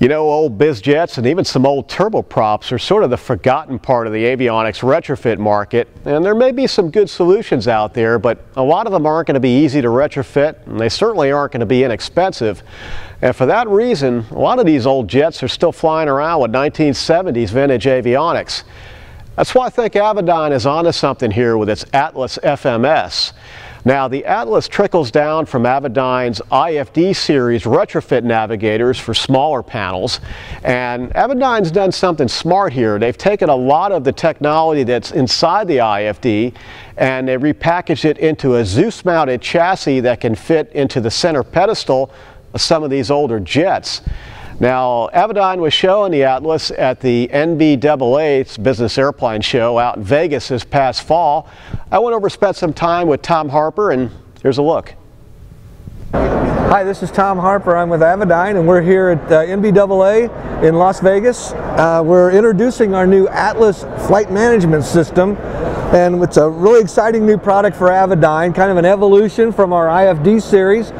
You know, old biz jets and even some old turboprops are sort of the forgotten part of the avionics retrofit market, and there may be some good solutions out there, but a lot of them aren't going to be easy to retrofit, and they certainly aren't going to be inexpensive. And for that reason, a lot of these old jets are still flying around with 1970s vintage avionics. That's why I think Avidyne is onto something here with its Atlas FMS. Now, the Atlas trickles down from Avidyne's IFD series retrofit navigators for smaller panels, and Avidyne's done something smart here. They've taken a lot of the technology that's inside the IFD and they repackaged it into a Zeus mounted chassis that can fit into the center pedestal of some of these older jets. Now, Avidyne was showing the Atlas at the NBAA's Business Airplane Show out in Vegas this past fall. I went over and spent some time with Tom Harper, and here's a look. Hi, this is Tom Harper. I'm with Avidyne, and we're here at NBAA in Las Vegas. We're introducing our new Atlas flight management system, and it's a really exciting new product for Avidyne, kind of an evolution from our IFD series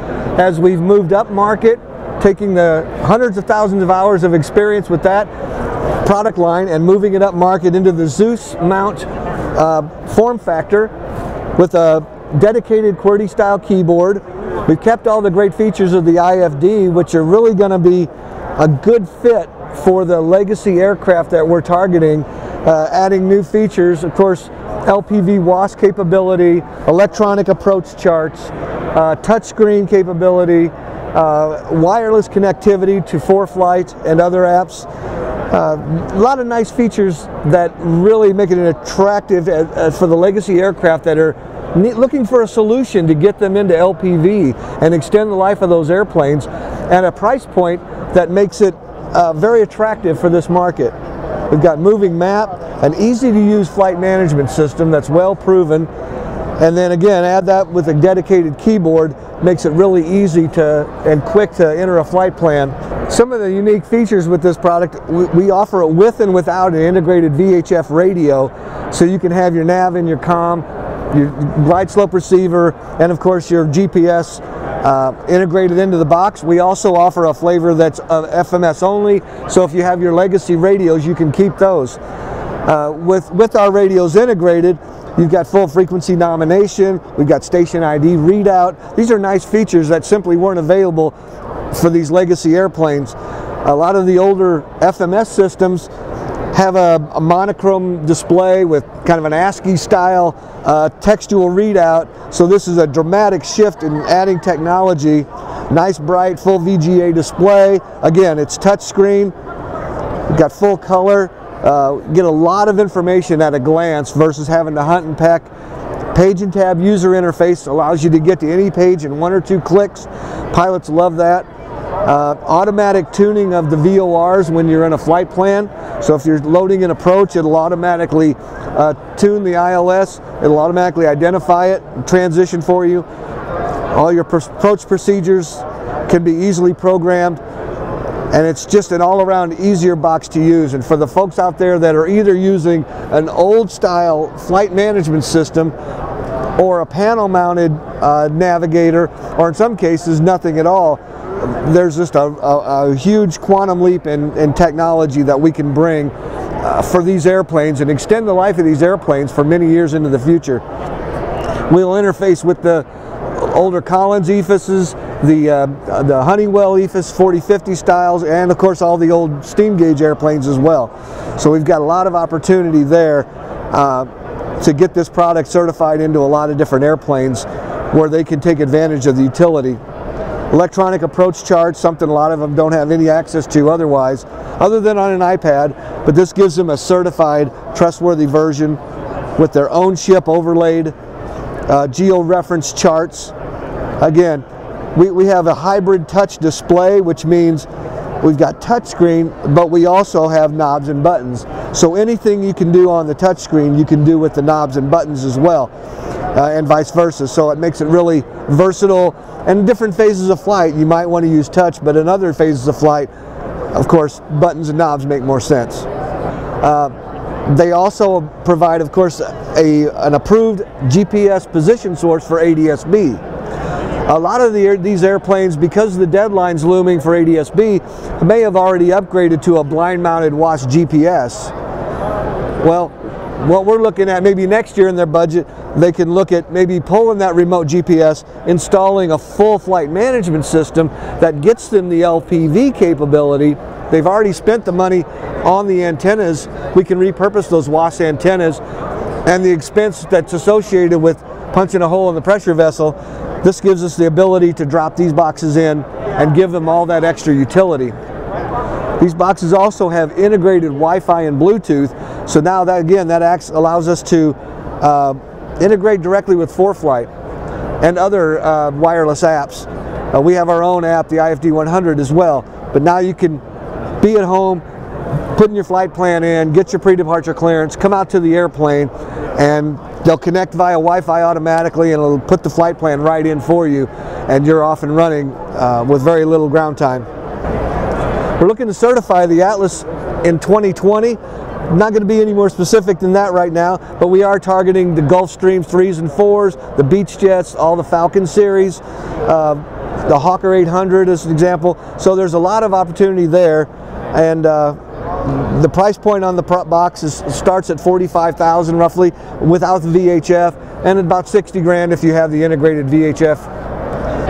as we've moved up market, taking the hundreds of thousands of hours of experience with that product line and moving it up market into the Zeus mount form factor with a dedicated QWERTY style keyboard. We've kept all the great features of the IFD, which are really going to be a good fit for the legacy aircraft that we're targeting, adding new features, of course, LPV WAAS capability, electronic approach charts, touchscreen capability, wireless connectivity to ForeFlight and other apps. A lot of nice features that really make it an attractive for the legacy aircraft that are looking for a solution to get them into LPV and extend the life of those airplanes at a price point that makes it very attractive for this market. We've got moving map, an easy to use flight management system that's well proven, and then again add that with a dedicated keyboard. Makes it really easy to and quick to enter a flight plan. Some of the unique features with this product, we offer it with and without an integrated VHF radio, so you can have your nav and your comm, your glide slope receiver, and of course your GPS integrated into the box. We also offer a flavor that's FMS only, so if you have your legacy radios, you can keep those. With our radios integrated, you've got full frequency nomination, we've got station ID readout. These are nice features that simply weren't available for these legacy airplanes. A lot of the older FMS systems have a monochrome display with kind of an ASCII style textual readout, so this is a dramatic shift in adding technology. Nice bright full VGA display. Again, it's touchscreen, we've got full color. Get a lot of information at a glance versus having to hunt and peck. Page and tab user interface allows you to get to any page in one or two clicks. Pilots love that. Automatic tuning of the VORs when you're in a flight plan. So if you're loading an approach, it'll automatically tune the ILS. It'll automatically identify it and transition for you. All your approach procedures can be easily programmed. And it's just an all-around easier box to use. And for the folks out there that are either using an old-style flight management system or a panel-mounted navigator, or in some cases nothing at all, there's just a huge quantum leap in technology that we can bring for these airplanes and extend the life of these airplanes for many years into the future. We'll interface with the older Collins EFISs, the Honeywell EFIS 4050 styles, and of course all the old steam gauge airplanes as well. So we've got a lot of opportunity there to get this product certified into a lot of different airplanes where they can take advantage of the utility. Electronic approach charts, something a lot of them don't have any access to otherwise, other than on an iPad, but this gives them a certified, trustworthy version with their own ship overlaid. Geo-reference charts. Again, we have a hybrid touch display, which means we've got touchscreen, but we also have knobs and buttons. So anything you can do on the touchscreen, you can do with the knobs and buttons as well, and vice versa. So it makes it really versatile. And in different phases of flight, you might want to use touch, but in other phases of flight, of course, buttons and knobs make more sense. They also provide, of course, an approved GPS position source for ADS-B. A lot of these airplanes, because of the deadlines looming for ADS-B, may have already upgraded to a blind-mounted WAAS GPS. Well, what we're looking at, maybe next year in their budget, they can look at maybe pulling that remote GPS, installing a full flight management system that gets them the LPV capability. They've already spent the money on the antennas. We can repurpose those WAAS antennas, and the expense that's associated with punching a hole in the pressure vessel, this gives us the ability to drop these boxes in and give them all that extra utility. These boxes also have integrated Wi-Fi and Bluetooth, so now that again, that allows us to integrate directly with ForeFlight and other wireless apps. We have our own app, the IFD 100 as well, but now you can be at home, putting your flight plan in, get your pre-departure clearance, come out to the airplane, and they'll connect via Wi-Fi automatically, and it'll put the flight plan right in for you, and you're off and running with very little ground time. We're looking to certify the Atlas in 2020. I'm not going to be any more specific than that right now, but we are targeting the Gulfstream 3s and 4s, the Beechjets, all the Falcon series, the Hawker 800 as an example. So there's a lot of opportunity there, and the price point on the prop box starts at $45,000 roughly without the VHF, and about $60,000 if you have the integrated VHF.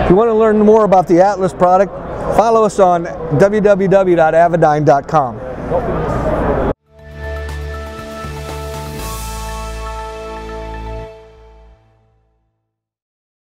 If you want to learn more about the Atlas product, follow us on www.avidyne.com.